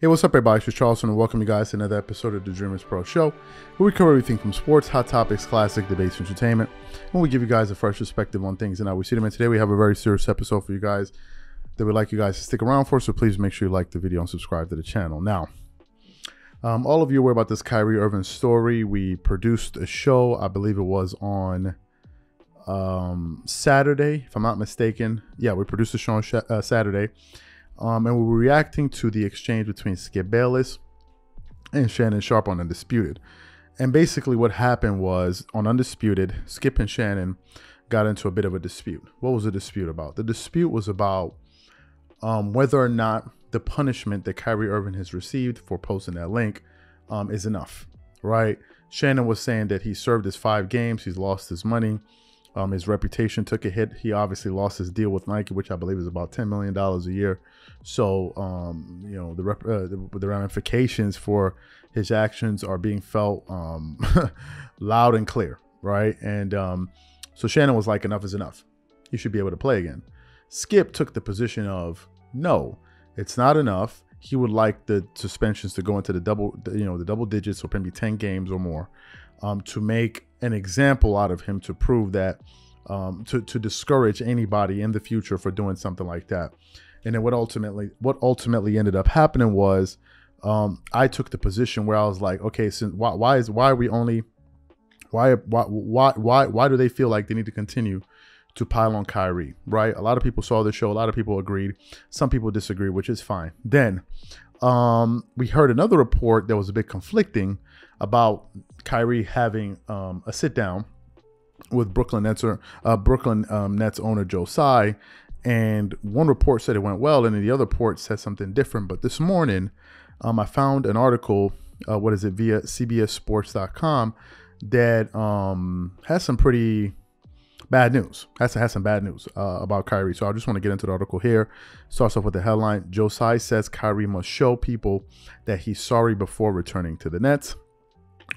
Hey, what's up everybody, it's Charleston and welcome you guys to another episode of the Dreamers Pro Show, where we cover everything from sports, hot topics, classic debates, entertainment, and we give you guys a fresh perspective on things. And now we see them, and today we have a very serious episode for you guys that we'd like you guys to stick around for, so please make sure you like the video and subscribe to the channel. Now, all of you are aware about this Kyrie Irving story. We produced a show, I believe it was on Saturday, if I'm not mistaken. Yeah, we produced a show on Saturday. And we were reacting to the exchange between Skip Bayless and Shannon Sharpe on Undisputed. And basically what happened was, on Undisputed, Skip and Shannon got into a bit of a dispute. What was the dispute about? The dispute was about whether or not the punishment that Kyrie Irving has received for posting that link is enough, right? Shannon was saying that he served his 5 games, he's lost his money. His reputation took a hit. He obviously lost his deal with Nike, which I believe is about $10 million a year. So, you know, the ramifications for his actions are being felt loud and clear, right? And so Shannon was like, enough is enough. You should be able to play again. Skip took the position of, no, it's not enough. He would like the suspensions to go into the double digits, or maybe 10 games or more, to make an example out of him, to prove that, to discourage anybody in the future for doing something like that. And then what ultimately ended up happening was, I took the position where I was like, okay, since why do they feel like they need to continue to pile on Kyrie, right? A lot of people saw the show, a lot of people agreed, some people disagree, which is fine. Then we heard another report that was a bit conflicting about Kyrie having a sit down with Brooklyn Nets owner Joe Tsai, and one report said it went well, and the other report said something different. But this morning, I found an article, via cbssports.com, that has some pretty bad news. Has some bad news about Kyrie. So I just want to get into the article here. Starts off with the headline: Joe Tsai says Kyrie must show people that he's sorry before returning to the Nets.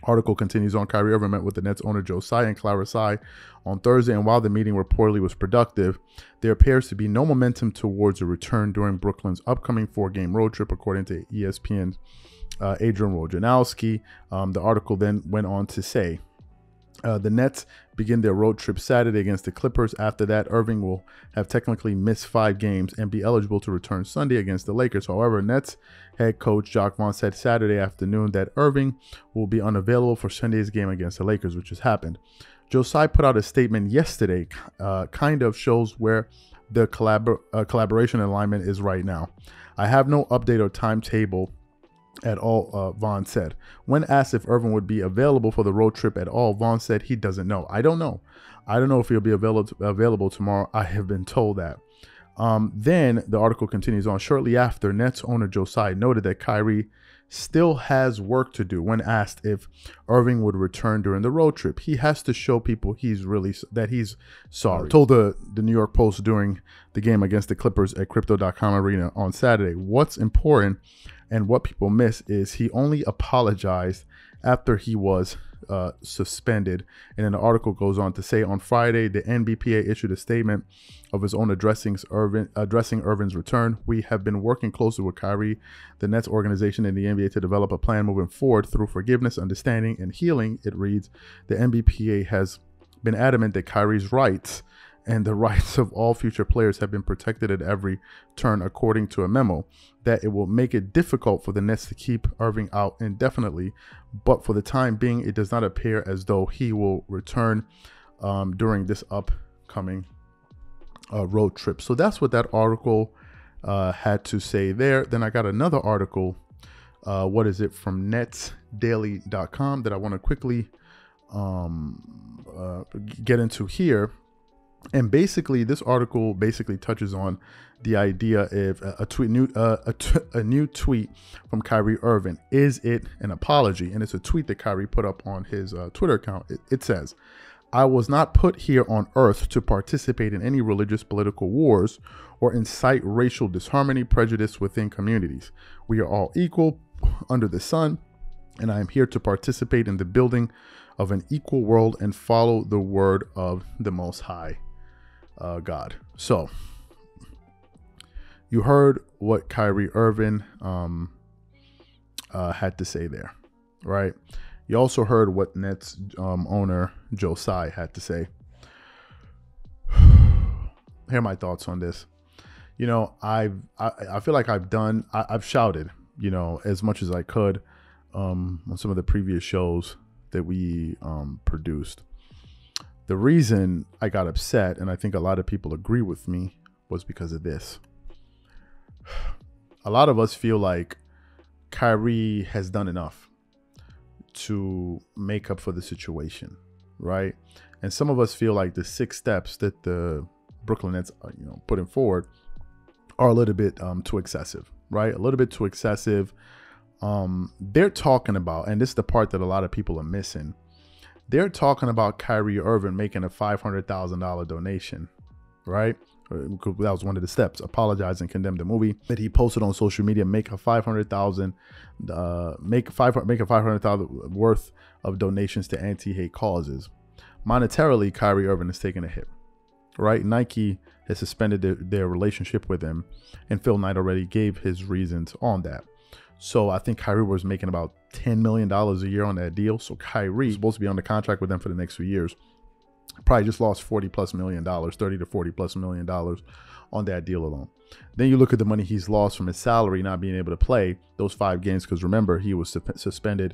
Article continues on. Kyrie Irving met with the Nets owner Joe Tsai and Clara Tsai on Thursday, and while the meeting reportedly was productive, there appears to be no momentum towards a return during Brooklyn's upcoming 4-game road trip, according to ESPN's Adrian Wojnarowski. The article then went on to say, the Nets begin their road trip Saturday against the Clippers. After that, Irving will have technically missed 5 games and be eligible to return Sunday against the Lakers. However, Nets head coach Jacques Vaughn said Saturday afternoon that Irving will be unavailable for Sunday's game against the Lakers, which has happened. Joe Tsai put out a statement yesterday, kind of shows where the collaboration alignment is right now. I have no update or timetable at all, Vaughn said. When asked if Irving would be available for the road trip at all, Vaughn said he doesn't know. I don't know if he'll be available tomorrow. I have been told that. Then the article continues on. Shortly after, Nets owner Joe Tsai noted that Kyrie still has work to do. When asked if Irving would return during the road trip, he has to show people that he's sorry, told the New York Post during the game against the Clippers at crypto.com arena on Saturday. What's important and what people miss is he only apologized after he was suspended. And then the article goes on to say, on Friday, the NBPA issued a statement of his own addressing Irving's return. We have been working closely with Kyrie, the Nets organization, and the NBA to develop a plan moving forward through forgiveness, understanding, and healing. It reads, the NBPA has been adamant that Kyrie's rights and the rights of all future players have been protected at every turn, according to a memo, that it will make it difficult for the Nets to keep Irving out indefinitely. But for the time being, it does not appear as though he will return during this upcoming road trip. So that's what that article had to say there. Then I got another article, from netsdaily.com, that I want to quickly get into here. And basically, this article touches on the idea of a new tweet from Kyrie Irving. Is it an apology? And it's a tweet that Kyrie put up on his Twitter account. It says, I was not put here on earth to participate in any religious political wars or incite racial disharmony, prejudice within communities. We are all equal under the sun, and I am here to participate in the building of an equal world and follow the word of the Most High God. So you heard what Kyrie Irving had to say there, right? You also heard what Nets owner Joe Tsai had to say. Here are my thoughts on this. You know, I feel like I've shouted, you know, as much as I could on some of the previous shows that we produced. The reason I got upset, and I think a lot of people agree with me, was because of this. A lot of us feel like Kyrie has done enough to make up for the situation, right? And some of us feel like the 6 steps that the Brooklyn Nets, you know, putting forward are a little bit too excessive, right? A little bit too excessive. They're talking about, and this is the part that a lot of people are missing, they're talking about Kyrie Irving making a $500,000 donation, right? That was one of the steps. Apologize and condemn the movie that he posted on social media. Make a $500,000 worth of donations to anti-hate causes. Monetarily, Kyrie Irving is taking a hit, right? Nike has suspended their relationship with him, and Phil Knight already gave his reasons on that. So I think Kyrie was making about $10 million a year on that deal. So Kyrie is supposed to be under contract with them for the next few years. Probably just lost $40+ million, $30 to $40+ million on that deal alone. Then you look at the money he's lost from his salary, not being able to play those 5 games. Because remember, he was suspended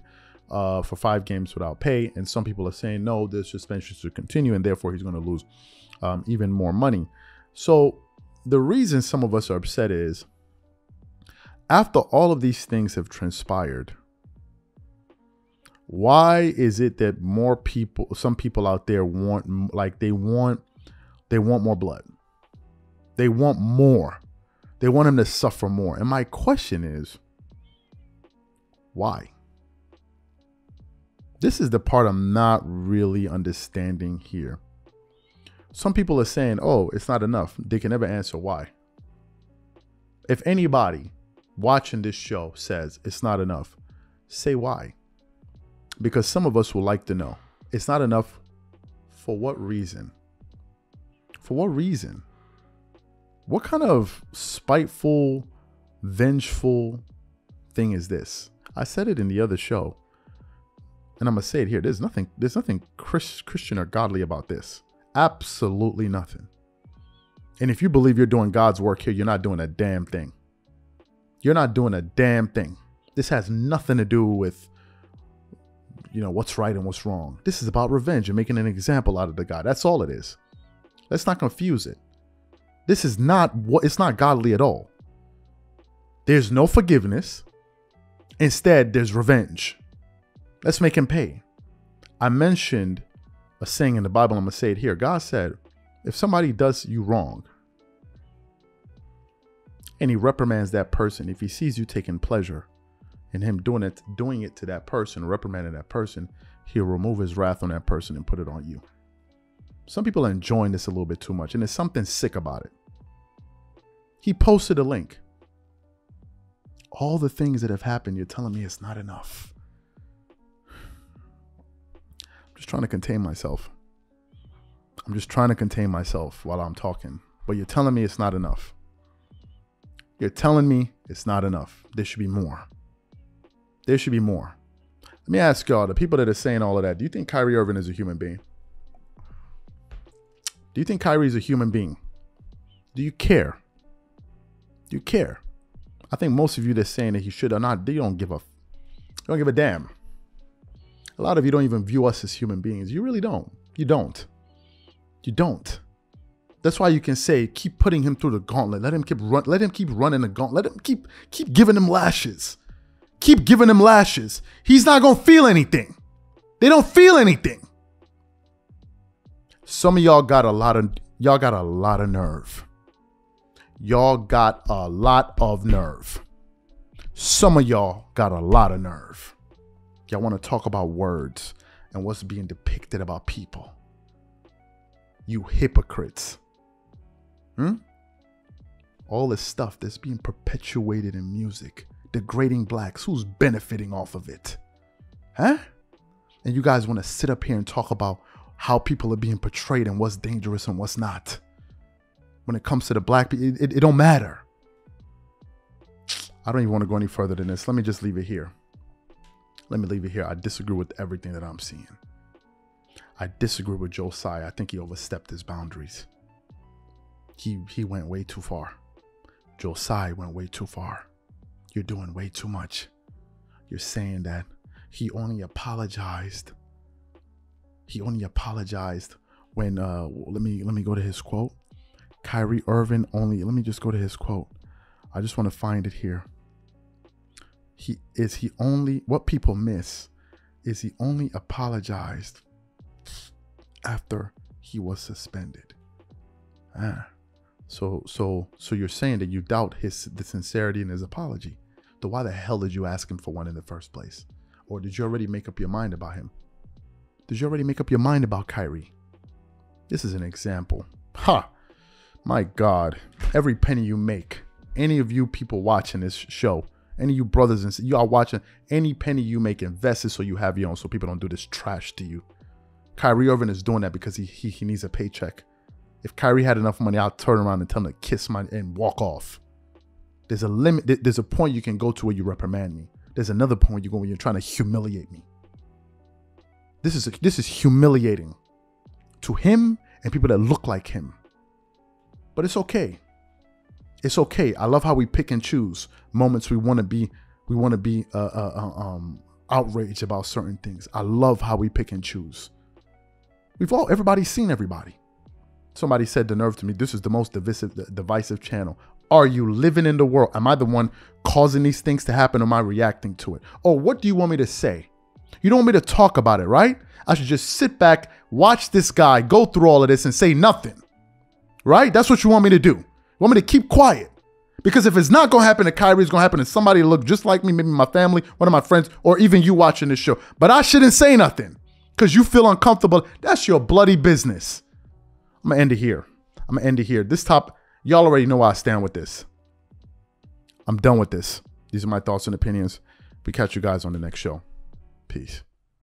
for 5 games without pay. And some people are saying, no, the suspension should continue, and therefore he's going to lose even more money. So the reason some of us are upset is after all of these things have transpired, why is it that more people, some people out there want, like they want more blood. They want more. They want him to suffer more. And my question is, why? This is the part I'm not really understanding here. Some people are saying, oh, it's not enough. They can never answer why. If anybody watching this show says it's not enough, say why. Because some of us will like to know. It's not enough. For what reason? For what reason? What kind of spiteful, vengeful thing is this? I said it in the other show, and I'm going to say it here. There's nothing Christian or godly about this. Absolutely nothing. And if you believe you're doing God's work here, you're not doing a damn thing. You're not doing a damn thing. This has nothing to do with, you know, what's right and what's wrong. This is about revenge and making an example out of the guy. That's all it is. Let's not confuse it. This is not what, it's not godly at all. There's no forgiveness. Instead, there's revenge. Let's make him pay. I mentioned a saying in the Bible. I'm going to say it here. God said, if somebody does you wrong and he reprimands that person, if he sees you taking pleasure and him doing it to that person, reprimanding that person, he'll remove his wrath on that person and put it on you. Some people are enjoying this a little bit too much, and there's something sick about it. He posted a link. All the things that have happened, you're telling me it's not enough. I'm just trying to contain myself. I'm just trying to contain myself while I'm talking, but you're telling me it's not enough. You're telling me it's not enough. There should be more. There should be more. Let me ask y'all, the people that are saying all of that, do you think Kyrie Irving is a human being? Do you think Kyrie is a human being? Do you care? Do you care? I think most of you that's saying that he should or not, they don't give a, they don't give a damn. A lot of you don't even view us as human beings. You really don't. You don't. You don't. That's why you can say, keep putting him through the gauntlet. Let him keep running the gauntlet. Let him keep giving him lashes. Keep giving him lashes. He's not going to feel anything. They don't feel anything. Some of y'all got a lot of, y'all got a lot of nerve. Y'all got a lot of nerve. Some of y'all got a lot of nerve. Y'all want to talk about words and what's being depicted about people. You hypocrites. All this stuff that's being perpetuated in music. Degrading blacks, who's benefiting off of it? Huh? And you guys want to sit up here and talk about how people are being portrayed and what's dangerous and what's not. When it comes to the black people, it don't matter. I don't even want to go any further than this. Let me just leave it here. let me leave it here. I disagree with everything that I'm seeing. I disagree with Joe Tsai. I think he overstepped his boundaries. He went way too far. Joe Tsai went way too far. You're doing way too much. You're saying that he only apologized. He only apologized when let me go to his quote. Kyrie Irving only, let me just go to his quote. I just want to find it here. What people miss is he only apologized after he was suspended. So you're saying that you doubt the sincerity in his apology. Then why the hell did you ask him for one in the first place? Or did you already make up your mind about him? Did you already make up your mind about Kyrie? This is an example. Ha! My God, every penny you make, any of you people watching this show, any of you brothers and sisters, you are watching, any penny you make, invest it so you have your own, so people don't do this trash to you. Kyrie Irving is doing that because he needs a paycheck. If Kyrie had enough money, I'll turn around and tell him to kiss my and walk off. There's a limit. There's a point you can go to where you reprimand me. There's another point you go when you're trying to humiliate me. This is humiliating to him and people that look like him. But it's okay. It's okay. I love how we pick and choose moments we want to be outraged about certain things. I love how we pick and choose. Everybody's seen everybody. Somebody said the nerve to me, this is the most divisive channel. Are you living in the world? Am I the one causing these things to happen? Or am I reacting to it? Oh, what do you want me to say? You don't want me to talk about it, right? I should just sit back, watch this guy go through all of this and say nothing, right? That's what you want me to do. You want me to keep quiet? Because if it's not going to happen to Kyrie, it's going to happen to somebody that look just like me, maybe my family, one of my friends, or even you watching this show. But I shouldn't say nothing because you feel uncomfortable. That's your bloody business. I'm going to end it here. I'm going to end it here. This topic, y'all already know where I stand with this. I'm done with this. These are my thoughts and opinions. We catch you guys on the next show. Peace.